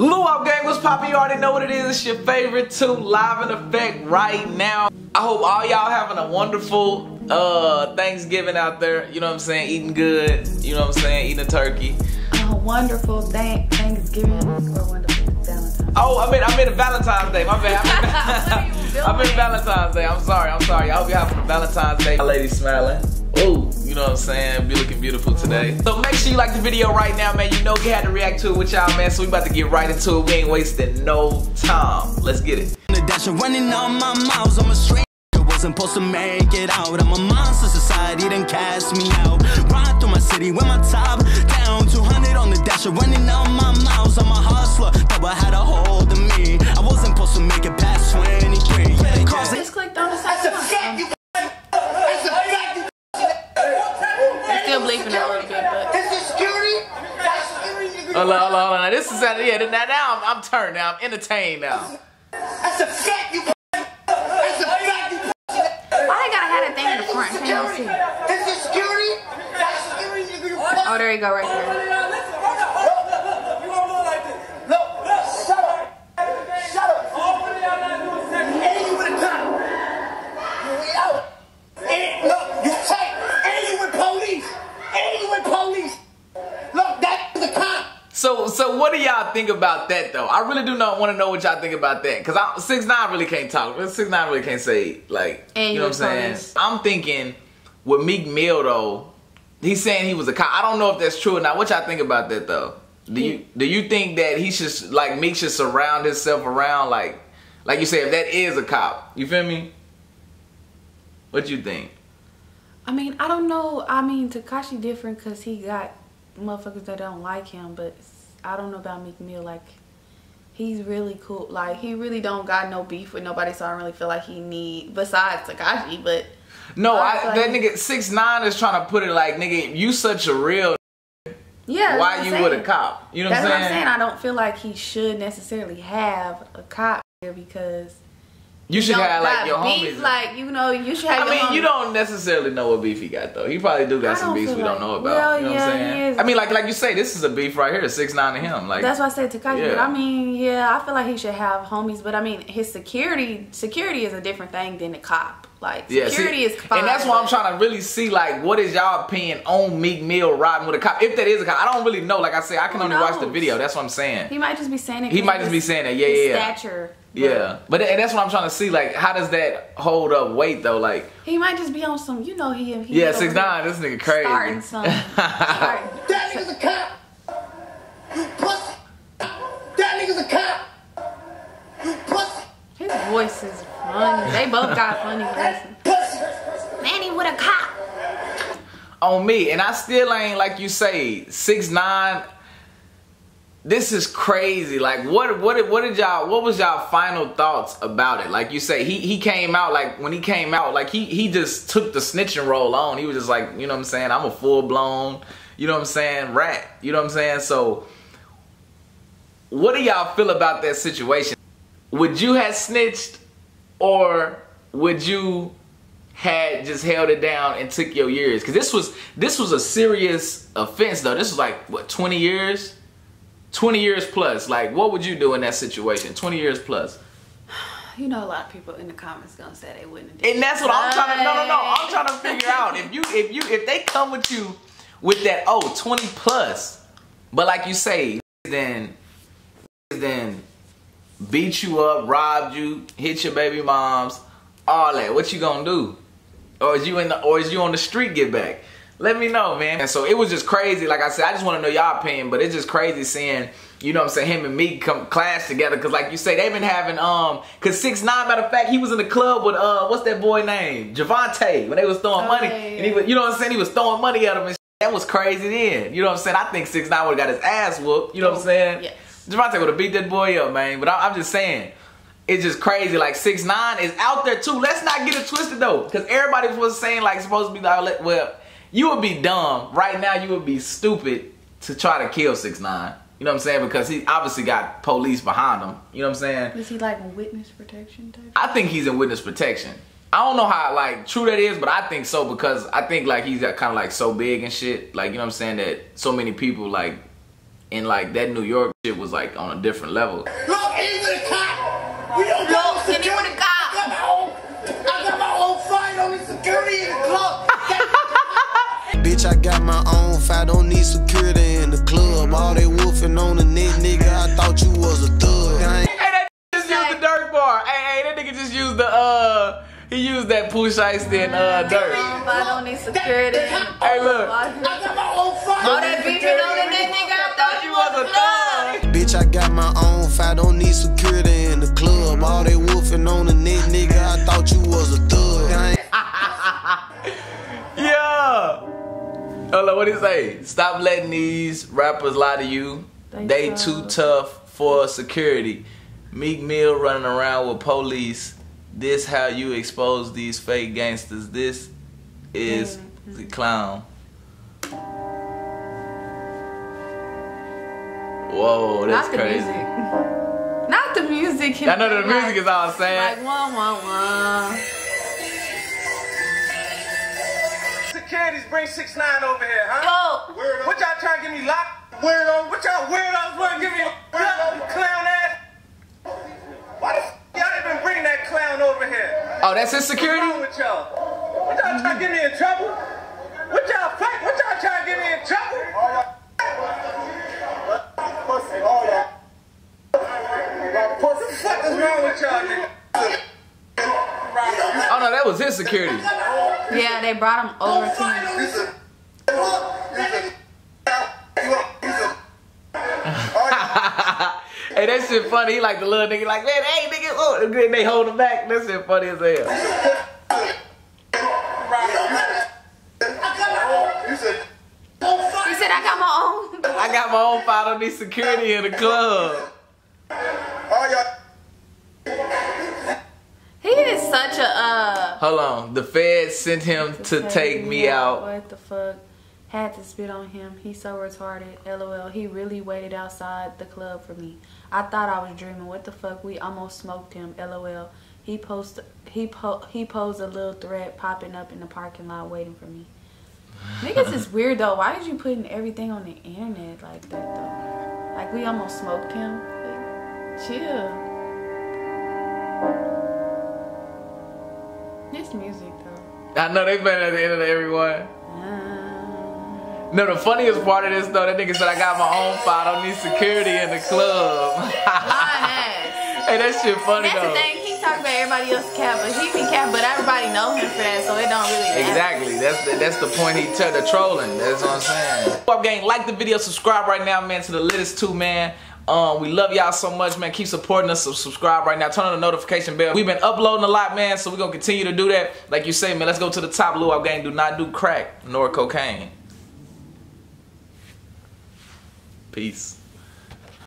Lou Wop gang, what's poppin'? You already know what it is. It's your favorite two live in effect right now. I hope all y'all having a wonderful Thanksgiving out there. You know what I'm saying? Eating good. You know what I'm saying? Eating a turkey. A wonderful Thanksgiving or wonderful Valentine's. Oh, I meant Valentine's Day. My bad. I meant Valentine's Day. I'm sorry. I hope y'all having a Valentine's Day. My lady smiling. Ooh, you know what I'm saying? Be looking beautiful today. So make sure you like the video right now, man. You know we had to react to it with y'all, man. So we about to get right into it. We ain't wasting no time. Let's get it. Running on my mouth, I'm a stranger. Wasn't supposed to make it out. I'm a monster, society done cast me out. Ride through my city with my top down. 200 on the dash, running on my mouth. I'm a hustler, never had a hold of me. I wasn't supposed to make it past 23. Just clicked on the side. Hold on. This is Saturday. Yeah, now I'm turned. Now I'm entertained. Now. That's a fact. You. That's a fact. You. Why they gotta have a thing in the front? Can't see. This is security. That's security. Oh, there you go, right there. You don't look like this. No, shut up. Shut up. Hopefully I'm not doing that. And you with a gun. You out. And look, you tight. And you with police. And you with police. Look, that is a cop. So what do y'all think about that though? I really do not want to know what y'all think about that, cause 6ix9ine really can't talk. 6ix9ine really can't say, like, and you know what I'm saying. I'm thinking with Meek Mill though, he's saying he was a cop. I don't know if that's true or not. What y'all think about that though? Do you think that he should, like, Meek should surround himself around, like you say, if that is a cop? You feel me? What you think? I mean, I don't know. I mean, Tekashi different cause he got motherfuckers that don't like him, but I don't know about Meek Mill. Like, he's really cool. Like, he really don't got no beef with nobody, so I don't really feel like he need, besides Tekashi, but no, that nigga 6ix9ine is trying to put it like, nigga, you such a real, yeah, why you with a cop? You know what I'm saying? That's what I'm saying. I don't feel like he should necessarily have a cop here, because you should have, like, your homies. Beef, like, you know, you should have. I mean, you don't necessarily know what beef he got though. He probably do got some beefs we don't know about. Well, you know what I'm saying? I mean, like you say, this is a beef right here, 6ix9ine and him. Like, that's why I said Tekashi. Yeah. But I mean, yeah, I feel like he should have homies, but I mean, his security is a different thing than the cop. Like, security is fine. And that's why I'm trying to really see, like, what is y'all opinion on Meek Mill riding with a cop? If that is a cop, I don't really know. Like I said, I can only watch the video. That's what I'm saying. He might just be saying it. He might just be saying it. Yeah. Stature. Yeah, but that's what I'm trying to see. Like, how does that hold up weight though? Like, he might just be on some, you know, he yeah, 6ix9ine, this nigga crazy. Starting some. That nigga's a cop. You pussy. That nigga's a cop. You pussy. His voice is funny. They both got funny voices. Manny with a cop. On me, and I still ain't, like you say, 6ix9ine. This is crazy. Like, what was y'all final thoughts about it? Like you say, he came out, like, when he came out, like, he just took the snitching role on. He was just like, you know what I'm saying, I'm a full blown, you know what I'm saying, rat. You know what I'm saying? So what do y'all feel about that situation? Would you have snitched, or would you had just held it down and took your years? Cause this was a serious offense though. This was like, what, 20 years? 20 years plus. Like, what would you do in that situation? 20 years plus. You know, a lot of people in the comments gonna say they wouldn't do it. And that's what I'm trying to, no. I'm trying to figure out if they come with you with that, oh, 20 plus, but like you say, then beat you up, robbed you, hit your baby moms, all that, what you gonna do? Or is you on the street get back? Let me know, man. And so it was just crazy. Like I said, I just want to know y'all opinion, but it's just crazy seeing, you know what I'm saying, him and Meek come clash together. Cause like you say, they've been having, cause 6ix9ine, matter of fact, he was in the club with, what's that boy name? Javante, when they was throwing money. And he was, you know what I'm saying, he was throwing money at him and shit. That was crazy then. You know what I'm saying? I think 6ix9ine would've got his ass whooped. You know what I'm saying? Yes. Javante would've beat that boy up, man. But I'm just saying, it's just crazy. Like, 6ix9ine is out there too. Let's not get it twisted though. Cause everybody was saying, like, supposed to be like, well, you would be dumb. Right now, you would be stupid to try to kill 6ix9ine. You know what I'm saying? Because he obviously got police behind him. You know what I'm saying? Is he like in witness protection type? I think he's in witness protection. I don't know how, like, true that is, but I think so, because I think, like, he's got kind of, like, so big and shit. Like, you know what I'm saying? That so many people, like, And like that New York shit was like on a different level. Look, he's a cop. We don't go to the cop. I got my own fight on the security in the club. Bitch, I got my own fight. Don't need security in the club. All they wolfing on the neck, nigga. I thought you was a thug. Hey, that just used the dirt bar. Hey, that nigga just used the he used that push ice then dirt. I don't need security. Hey, look. I got my own fight. All that beating on the neck, nigga. I thought you was a thug. Bitch, I got my own fight. Don't need security in the club. All they wolfing on the neck, nigga. I thought you was a thug. Yeah. Hello, what do you say? Stop letting these rappers lie to you. They too tough for security. Meek Mill running around with police. This how you expose these fake gangsters. This is the clown. Whoa, that's crazy. Not the music. I know the music is all sad. Like wah wah wah. Securities, bring 6ix9ine over here, huh? Yo. Weirdo. What y'all trying to get me locked? Weirdo. What y'all weirdos want to give me a weirdo clown ass? Why the f y'all even bring that clown over here? Oh, that's his security? What's wrong with y'all? What y'all trying to get me in trouble? What y'all fight? What y'all trying to get me in trouble? All y'all pussy. All y'all pussy. What the fuck is wrong with y'all, nigga? Oh no, that was his security. Yeah, they brought him over to me. Hey, that shit funny. He like the little nigga, like, man, hey, nigga, oh, and then they hold him back. That shit funny as hell. He said, I got my own. I got my own fight. I don't need security in the club. Hold on. The feds sent him to take me out. What the fuck? Had to spit on him. He's so retarded. LOL. He really waited outside the club for me. I thought I was dreaming. What the fuck? We almost smoked him. LOL. He posed a little threat popping up in the parking lot waiting for me. Niggas is weird though. Why is you putting everything on the internet like that though? Like we almost smoked him. Like, chill. It's music though. I know they playing at the end of everyone. No, the funniest part of this though, that nigga said I got my own fight. I don't need security in the club. Hey, that shit funny though. That's the thing. He talk about everybody else cap, but he be cap, but everybody know him for that, so it don't really matter. Exactly. That's the point he took, the trolling. That's what I'm saying. Wop gang, like the video, subscribe right now, man, to the latest two, man. We love y'all so much, man. Keep supporting us. So subscribe right now. Turn on the notification bell. We've been uploading a lot, man, so we're going to continue to do that. Like you say, man, let's go to the top. Lou Wop gang, do not do crack nor cocaine. Peace.